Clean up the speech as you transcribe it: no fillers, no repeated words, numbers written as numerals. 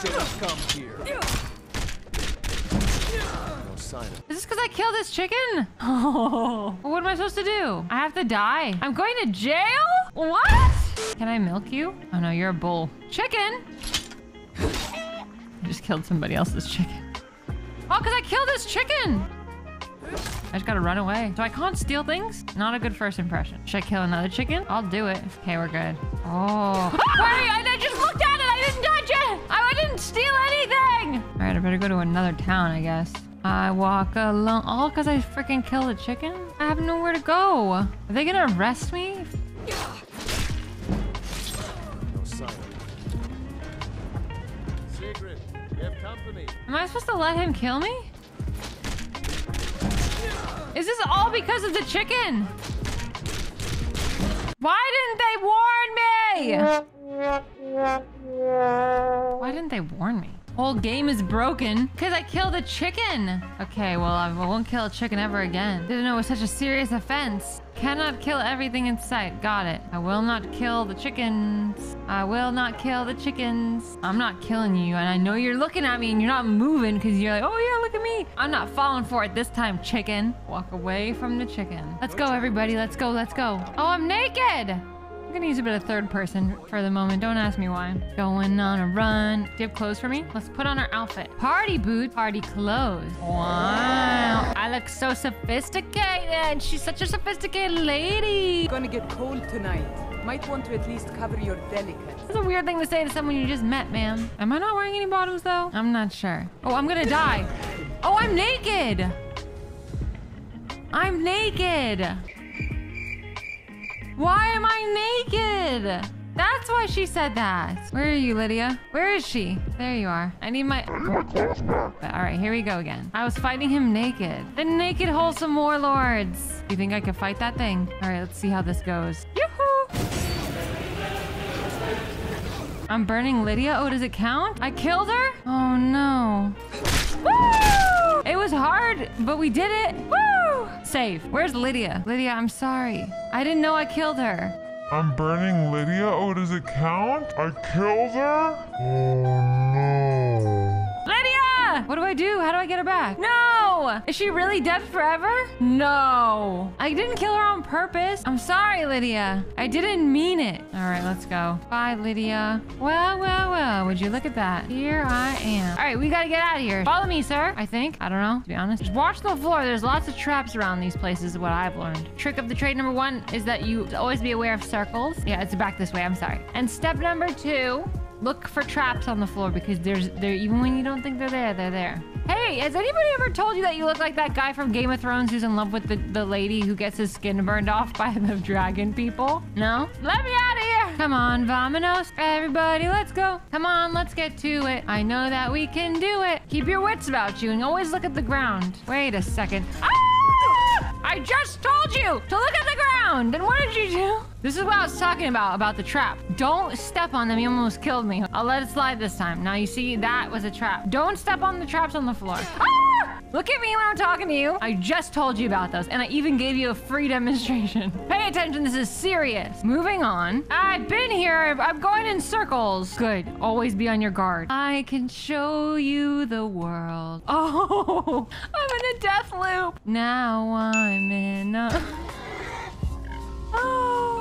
shit has come here. No sign of. Is this because I killed this chicken? Oh, what am I supposed to do? I have to die. I'm going to jail? What? Can I milk you? Oh no, you're a bull. Chicken! I just killed somebody else's chicken. Oh, because I killed this chicken! I just gotta run away. So I can't steal things? Not a good first impression. Should I kill another chicken? I'll do it. Okay, we're good. Oh. Wait, I just looked at it! I didn't touch it! I didn't steal anything! Alright, I better go to another town, I guess. I walk alone. All because I freaking killed a chicken? I have nowhere to go. Are they gonna arrest me? Am I supposed to let him kill me? Is this all because of the chicken? Why didn't they warn me? Why didn't they warn me? Whole game is broken because I killed a chicken. Okay, well, I won't kill a chicken ever again. Didn't know it was such a serious offense. Cannot kill everything in sight. Got it. I will not kill the chickens. I will not kill the chickens. I'm not killing you, and I know you're looking at me and you're not moving because you're like, oh yeah, look at me. I'm not falling for it this time, chicken. Walk away from the chicken. Let's go, everybody. Let's go. Let's go. Oh, I'm naked. I'm gonna use a bit of third person for the moment. Don't ask me why. Going on a run. Do you have clothes for me? Let's put on our outfit. Party boot, party clothes. Wow. I look so sophisticated. She's such a sophisticated lady. Gonna get cold tonight. Might want to at least cover your delicates. That's a weird thing to say to someone you just met, ma'am. Am I not wearing any bottoms though? I'm not sure. Oh, I'm gonna die. Oh, I'm naked. I'm naked. Why am I naked? That's why she said that. Where are you, Lydia? Where is she? There you are. I need my clothes back. All right, here we go again. I was fighting him naked. The naked wholesome warlords. You think I could fight that thing? All right, let's see how this goes. Yoo-hoo! I'm burning Lydia. Oh, does it count? I killed her? Oh, no. Woo! It was hard, but we did it. Woo! Save. Where's Lydia? Lydia, I'm sorry. I didn't know I killed her. I'm burning Lydia. Oh, does it count? I killed her? Oh, no. Lydia! What do I do? How do I get her back? No! Is she really dead forever? No. I didn't kill her on purpose. I'm sorry, Lydia. I didn't mean it. All right, let's go. Bye, Lydia. Well, well, well. Would you look at that? Here I am. All right, we gotta get out of here. Follow me, sir. I think. I don't know, to be honest. Just watch the floor. There's lots of traps around these places is what I've learned. Trick of the trade number one is that you always be aware of circles. Yeah, it's back this way. I'm sorry. And step number two, look for traps on the floor because they're even when you don't think they're there. Hey, has anybody ever told you that you look like that guy from Game of Thrones who's in love with the lady who gets his skin burned off by the dragon people? No? Let me out of here! Come on, vamonos. Everybody, let's go. Come on, let's get to it. I know that we can do it. Keep your wits about you and always look at the ground. Wait a second. Ah! I just told you to look at the ground! And what did you do? This is what I was talking about the trap. Don't step on them. You almost killed me. I'll let it slide this time. Now, you see, that was a trap. Don't step on the traps on the floor. Ah! Look at me when I'm talking to you. I just told you about those, and I even gave you a free demonstration. Pay attention. This is serious. Moving on. I've been here. I'm going in circles. Good. Always be on your guard. I can show you the world. Oh, I'm in a death loop. Now I'm in a... Oh.